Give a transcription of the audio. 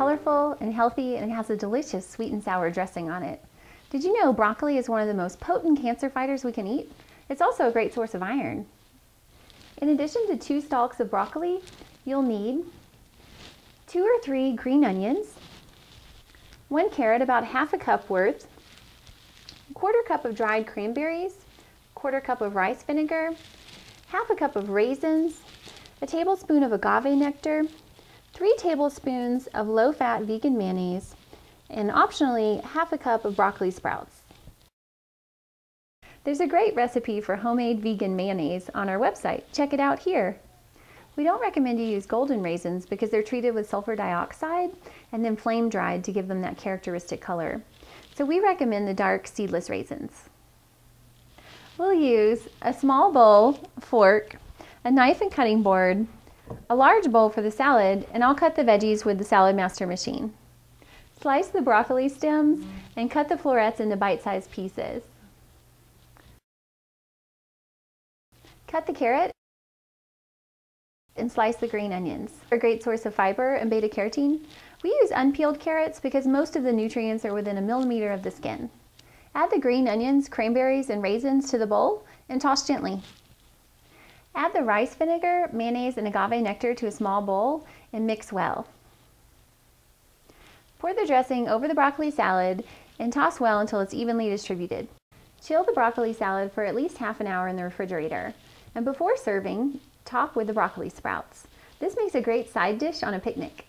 colorful and healthy, and it has a delicious sweet and sour dressing on it. Did you know broccoli is one of the most potent cancer fighters we can eat? It's also a great source of iron. In addition to 2 stalks of broccoli, you'll need 2 or 3 green onions, 1 carrot, about half a cup worth, 1/4 cup of dried cranberries, 1/4 cup of rice vinegar, half a cup of raisins, a tablespoon of agave nectar, 3 tablespoons of low-fat vegan mayonnaise, and optionally half a cup of broccoli sprouts. There's a great recipe for homemade vegan mayonnaise on our website. Check it out here. We don't recommend you use golden raisins because they're treated with sulfur dioxide and then flame dried to give them that characteristic color. So we recommend the dark seedless raisins. We'll use a small bowl, fork, a knife and cutting board, a large bowl for the salad, and I'll cut the veggies with the Salad Master machine. Slice the broccoli stems and cut the florets into bite-sized pieces. Cut the carrot and slice the green onions. They're a great source of fiber and beta carotene. We use unpeeled carrots because most of the nutrients are within a millimeter of the skin. Add the green onions, cranberries, and raisins to the bowl and toss gently. Add the rice vinegar, mayonnaise, and agave nectar to a small bowl and mix well. Pour the dressing over the broccoli salad and toss well until it's evenly distributed. Chill the broccoli salad for at least half an hour in the refrigerator. And before serving, top with the broccoli sprouts. This makes a great side dish on a picnic.